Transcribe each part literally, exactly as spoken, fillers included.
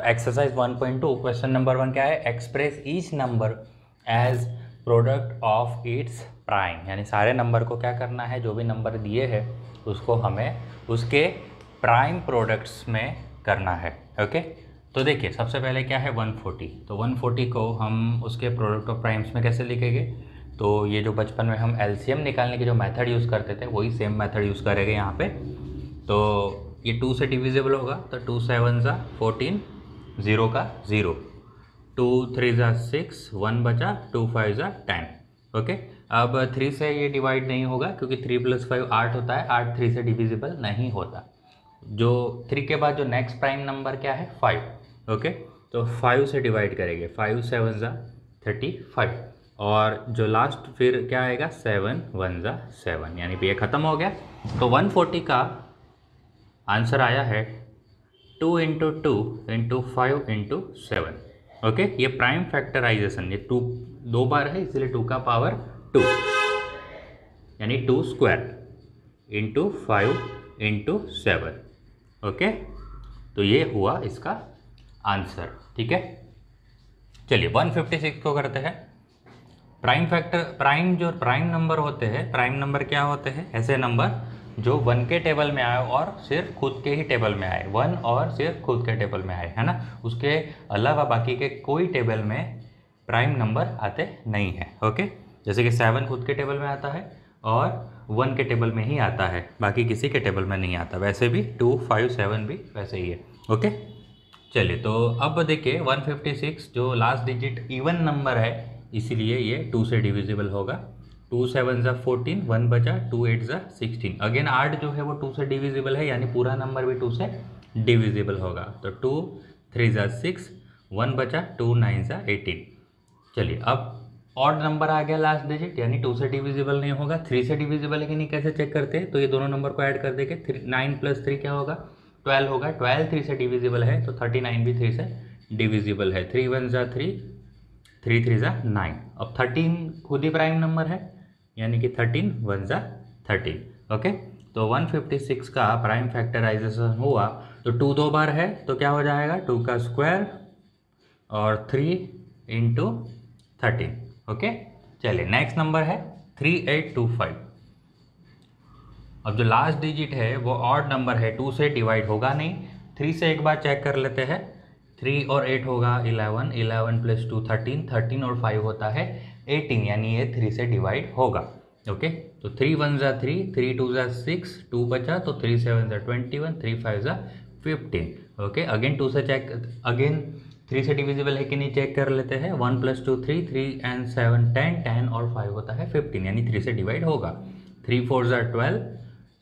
तो exercise one point two question number one क्या है, express each number as product of its prime, यानी सारे नंबर को क्या करना है, जो भी नंबर दिए है उसको हमें उसके प्राइम प्रोडक्ट्स में करना है। ओके, तो देखिए सबसे पहले क्या है वन फोर्टी, तो वन फोर्टी को हम उसके प्रोडक्ट ऑफ प्राइम्स में कैसे लिखेंगे, तो ये जो बचपन में हम एलसीएम निकालने के जो मेथड यूज़ करते थे वही सेम मेथड यूज़ करेंगे यहाँ पे। तो ये टू से डिविजिबल होगा, तो टू सेवन सा फोर्टीन, ज़ीरो का ज़ीरो, टू थ्री ज़ा सिक्स, वन बचा, टू फाइव ज़ा टेन। ओके, अब थ्री से ये डिवाइड नहीं होगा क्योंकि थ्री प्लस फाइव आठ होता है, आठ थ्री से डिविजिबल नहीं होता। जो थ्री के बाद जो नेक्स्ट प्राइम नंबर क्या है फाइव। ओके, तो फाइव से डिवाइड करेंगे, फाइव सेवन ज़ा थर्टी फाइव, और जो लास्ट फिर क्या आएगा सेवन वन ज़ा सेवन, यानी ये ख़त्म हो गया। तो वन फोर्टी का आंसर आया है two into two into five into seven. Okay, ये प्राइम फैक्टराइजेशन, ये टू दो बार है इसलिए टू का पावर टू, यानी two square into five into seven. Okay, तो ये हुआ इसका आंसर। ठीक है, चलिए वन फिफ्टी सिक्स को करते हैं। प्राइम फैक्टर, प्राइम जो प्राइम नंबर होते हैं, प्राइम नंबर क्या होते हैं, ऐसे नंबर जो वन के टेबल में आए और सिर्फ खुद के ही टेबल में आए, वन और सिर्फ खुद के टेबल में आए, है ना, उसके अलावा बाकी के कोई टेबल में प्राइम नंबर आते नहीं है। ओके, जैसे कि सेवन खुद के टेबल में आता है और वन के टेबल में ही आता है, बाकी किसी के टेबल में नहीं आता, वैसे भी टू फाइव सेवन भी वैसे ही है। ओके, चलिए तो अब देखिए वन फिफ्टी सिक्स, जो लास्ट डिजिट इवन नंबर है इसीलिए ये टू से डिविजिबल होगा, टू सेवन ज़ा फोर्टीन, वन बचा, टू एट ज़ा सिक्सटीन। अगेन आठ जो है वो टू से डिविजिबल है, यानी पूरा नंबर भी टू से डिविजिबल होगा। तो टू थ्री ज़ा सिक्स, वन बचा, टू नाइन ज़ा एटीन। चलिए अब ऑड नंबर आ गया लास्ट डिजिट, यानी टू से डिविजिबल नहीं होगा, थ्री से डिविजिबल है कि नहीं कैसे चेक करते हैं, तो ये दोनों नंबर को ऐड कर देंगे। थ्री नाइन प्लस थ्री क्या होगा ट्वेल्व होगा, ट्वेल्व थ्री से डिविजिबल है तो थर्टी नाइन भी थ्री से डिविजिबल है। थ्री वन ज़ा थ्री, थ्री थ्री ज़ा नाइन। अब थर्टीन खुद ही प्राइम नंबर है, यानी कि थर्टीन वन ज़ा थर्टीन। ओके, तो वन फिफ्टी सिक्स का प्राइम फैक्टराइजेशन हुआ, तो टू दो बार है तो क्या हो जाएगा टू का स्क्वायर और थ्री इंटू थर्टीन। ओके, चलिए नेक्स्ट नंबर है थर्टी एट ट्वेंटी फाइव। अब जो लास्ट डिजिट है वो ऑड नंबर है, टू से डिवाइड होगा नहीं, थ्री से एक बार चेक कर लेते हैं। थ्री और एट होगा eleven, eleven plus two thirteen, thirteen और फाइव होता है एटीन, यानी ये थ्री से डिवाइड होगा। ओके, तो थ्री वन ज़ा थ्री, थ्री टू ज़ा सिक्स, टू बचा, तो थ्री सेवन ज़ा ट्वेंटी वन, थ्री फाइव ज़ा फिफ्टीन। ओके, अगेन टू से चेक, अगेन थ्री से डिविजिबल है कि नहीं चेक कर लेते हैं। One plus two three, three and seven ten, ten और फाइव होता है फिफ्टीन, यानी थ्री से डिवाइड होगा। थ्री फोर ज़ा ट्वेल्व,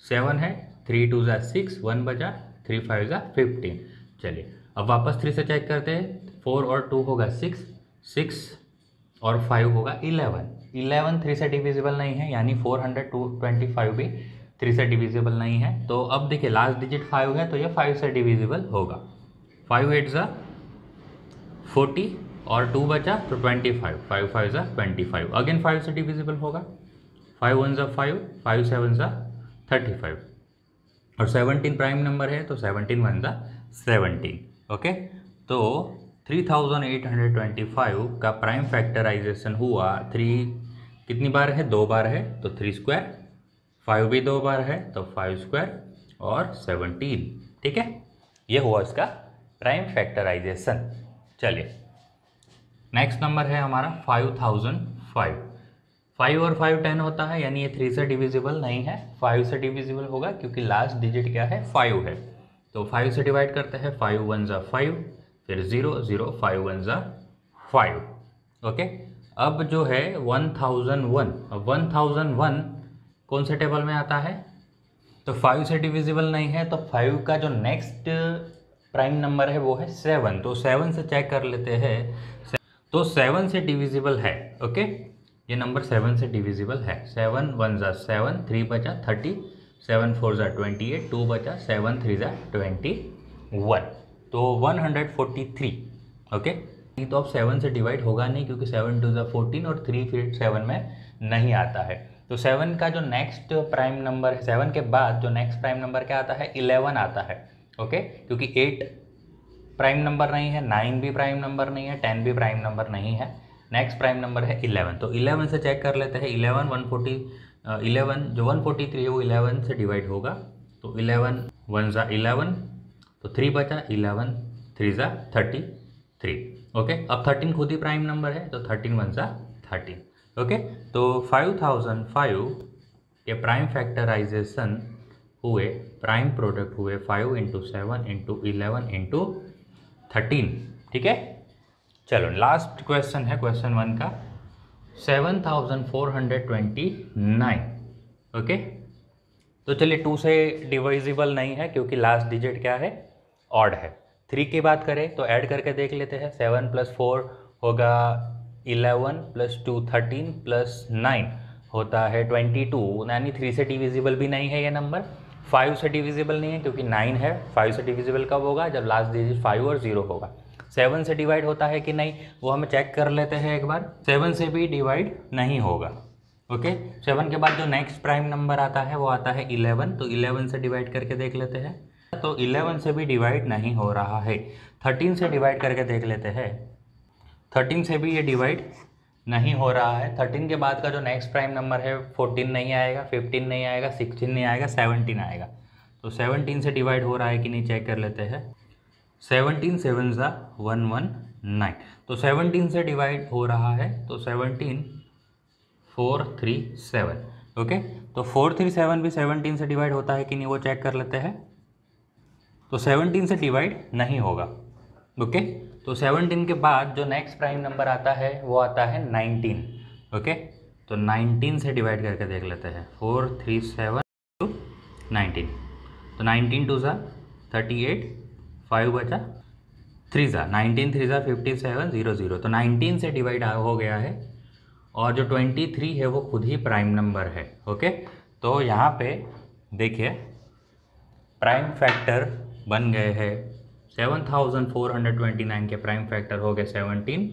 सेवन है, थ्री टू ज़ा सिक्स, वन बचा, थ्री फाइव ज़ा फिफ्टीन। चलिए अब वापस थ्री से चेक करते हैं, फोर और टू होगा सिक्स, सिक्स और फाइव होगा इलेवन, इलेवन थ्री से डिविजिबल नहीं है, यानी four hundred two twenty five भी थ्री से डिविजिबल नहीं है। तो अब देखिए लास्ट डिजिट फाइव है तो ये फाइव से डिविजिबल होगा। फाइव एट ज़ा फोर्टी और टू बचा तो ट्वेंटी फाइव, फाइव फाइव ज़ा ट्वेंटी फाइव, अगेन फाइव से डिविजिबल होगा। फाइव वन ज़ा फाइव, फाइव सेवन ज़ा थर्टी फाइव, और सेवनटीन प्राइम नंबर है तो सेवनटीन वन ज़ा सेवनटीन। ओके, तो थर्टी एट ट्वेंटी फाइव का प्राइम फैक्टराइजेशन हुआ, थ्री कितनी बार है दो बार है तो थ्री स्क्वायर, फाइव भी दो बार है तो फाइव स्क्वायर और सेवनटीन। ठीक है, ये हुआ इसका प्राइम फैक्टराइजेशन। चलिए नेक्स्ट नंबर है हमारा फाइव थाउजेंड फाइव। फाइव और फाइव टेन होता है, यानी ये थ्री से डिविजिबल नहीं है, फाइव से डिविजिबल होगा क्योंकि लास्ट डिजिट क्या है फाइव है। तो फाइव से डिवाइड करते हैं, फाइव वन ज़ा फाइव, फिर ज़ीरो ज़ीरो, फाइव वन ज़ा फाइव। ओके, अब जो है वन थाउजेंड वन, अब वन थाउजेंड वन कौन से टेबल में आता है, तो फाइव से डिविजिबल नहीं है, तो फाइव का जो नेक्स्ट प्राइम नंबर है वो है सेवन, तो सेवन से चेक कर लेते हैं, तो सेवन से डिविजिबल है। ओके, ये नंबर सेवन से डिविजिबल है। सेवन वन ज़ा सेवन, थ्री बचा थर्टी, सेवन फोर ज़ा ट्वेंटी एट, टू बचा, सेवन थ्री ज़ा ट्वेंटी वन, तो one hundred forty three. Okay, तो अब सेवन से डिवाइड होगा नहीं क्योंकि सेवन टू ज़ा फोर्टीन और थ्री फिर सेवन में नहीं आता है। तो सेवन का जो नेक्स्ट प्राइम नंबर है, सेवन के बाद जो नेक्स्ट प्राइम नंबर क्या आता है इलेवन आता है। ओके, क्योंकि एट प्राइम नंबर नहीं है, नाइन भी प्राइम नंबर नहीं है, टेन भी प्राइम नंबर नहीं है। नेक्स्ट प्राइम नंबर है इलेवन, तो इलेवन से चेक कर लेते हैं। इलेवन वन फोर्टी इलेवन जो वन फोर्टी थ्री है वो इलेवन से डिवाइड होगा, तो इलेवन वन ज़ा इलेवन, तो थ्री बचा, इलेवन थ्री ज़ा थर्टी थ्री। ओके, अब थर्टीन खुद ही प्राइम नंबर है तो थर्टीन वन ज़ा थर्टीन। ओके, तो फाइव थाउजेंड फाइव के प्राइम फैक्टराइजेशन हुए, प्राइम प्रोडक्ट हुए five into seven into eleven into thirteen. ठीक है, चलो लास्ट क्वेश्चन है, क्वेश्चन वन का seven thousand four hundred twenty nine. Okay, तो चलिए टू से डिवाइजिबल नहीं है क्योंकि लास्ट डिजिट क्या है, ऑड है। थ्री की बात करें तो ऐड करके देख लेते हैं, सेवन प्लस फोर होगा eleven, plus two thirteen, plus nine होता है ट्वेंटी टू, यानी थ्री से डिविजिबल भी नहीं है ये नंबर, फाइव से डिविजिबल नहीं है क्योंकि नाइन है। फाइव से डिविजिबल कब होगा, जब लास्ट डिजिट फाइव और ज़ीरो होगा। सेवन से डिवाइड होता है कि नहीं वो हमें चेक कर लेते हैं एक बार, सेवन से भी डिवाइड नहीं होगा। ओके, सेवन के बाद जो नेक्स्ट प्राइम नंबर आता है वो आता है इलेवन, तो इलेवन से डिवाइड करके देख लेते हैं, तो इलेवन से भी डिवाइड नहीं हो रहा है। थर्टीन से डिवाइड करके देख लेते हैं, थर्टीन से भी ये डिवाइड नहीं हो रहा है। थर्टीन के बाद का जो नेक्स्ट प्राइम नंबर है फोर्टीन नहीं आएगा, फिफ्टीन नहीं आएगा, सिक्सटीन नहीं आएगा, सेवनटीन आएगा। तो सेवनटीन से डिवाइड हो रहा है कि नहीं चेक कर लेते हैं, सेवनटीन सेवन ज़ा वन वन नाइन, तो सेवनटीन से डिवाइड हो रहा है, तो seventeen four three seven. Okay, तो फोर थ्री सेवन भी सेवनटीन से डिवाइड होता है कि नहीं वो चेक कर लेते हैं, तो सेवनटीन से डिवाइड नहीं होगा। ओके, तो सेवनटीन के बाद जो नेक्स्ट प्राइम नंबर आता है वो आता है नाइनटीन। ओके, तो नाइनटीन से डिवाइड करके देख लेते हैं, four three seven to nineteen, तो नाइनटीन टू ज़ा थर्टी एट, फाइव बचा थ्री ज़ा नाइनटीन, थ्री ज़ा फिफ्टी सेवन ज़ीरो ज़ीरो, तो नाइनटीन से डिवाइड हो गया है। और जो ट्वेंटी थ्री है वो खुद ही प्राइम नंबर है। ओके, तो यहाँ पे देखिए प्राइम फैक्टर बन गए हैं, seven thousand four hundred twenty nine के प्राइम फैक्टर हो गए सेवनटीन,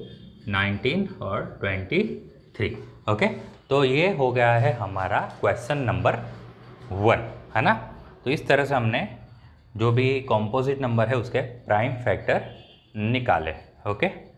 नाइनटीन और ट्वेंटी थ्री। ओके, तो ये हो गया है हमारा क्वेश्चन नंबर वन, है ना। तो इस तरह से हमने जो भी कॉम्पोजिट नंबर है उसके प्राइम फैक्टर निकाले। ओके।